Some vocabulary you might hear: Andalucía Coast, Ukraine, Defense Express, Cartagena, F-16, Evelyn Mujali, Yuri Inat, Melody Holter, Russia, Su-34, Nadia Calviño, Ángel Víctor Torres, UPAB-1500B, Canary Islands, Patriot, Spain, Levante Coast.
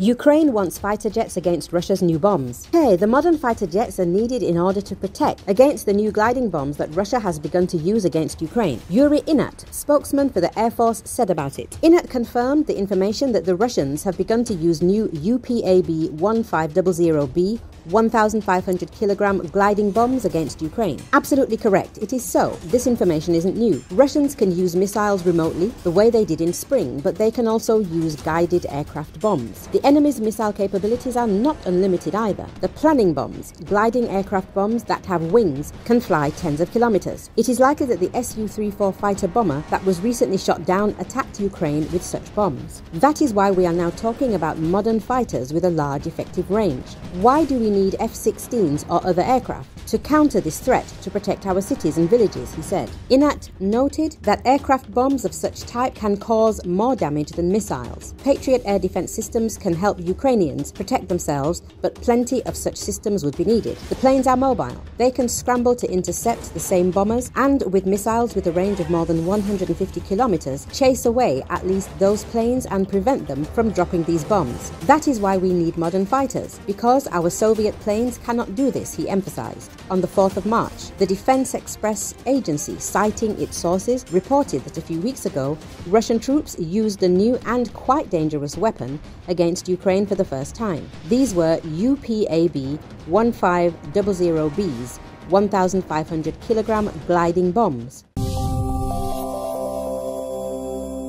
Ukraine wants fighter jets against Russia's new bombs. Hey, the modern fighter jets are needed in order to protect against the new gliding bombs that Russia has begun to use against Ukraine, Yuri Inat, spokesman for the Air Force, said about it. Inat confirmed the information that the Russians have begun to use new UPAB-1500B 1,500-kilogram gliding bombs against Ukraine. Absolutely correct, it is so. This information isn't new. Russians can use missiles remotely, the way they did in spring, but they can also use guided aircraft bombs. The enemy's missile capabilities are not unlimited either. The planning bombs, gliding aircraft bombs that have wings, can fly tens of kilometers. It is likely that the Su-34 fighter bomber that was recently shot down attacked Ukraine with such bombs. That is why we are now talking about modern fighters with a large effective range. Why do we need F-16s or other aircraft to counter this threat to protect our cities and villages, he said. Inat noted that aircraft bombs of such type can cause more damage than missiles. Patriot air defense systems can help Ukrainians protect themselves, but plenty of such systems would be needed. The planes are mobile. They can scramble to intercept the same bombers and, with missiles with a range of more than 150 kilometers, chase away at least those planes and prevent them from dropping these bombs. That is why we need modern fighters, because our Soviet planes cannot do this, he emphasized. On the 4th of March, the Defense Express agency, citing its sources, reported that a few weeks ago, Russian troops used the new and quite dangerous weapon against Ukraine for the first time. These were UPAB 1500B's 1,500-kilogram gliding bombs.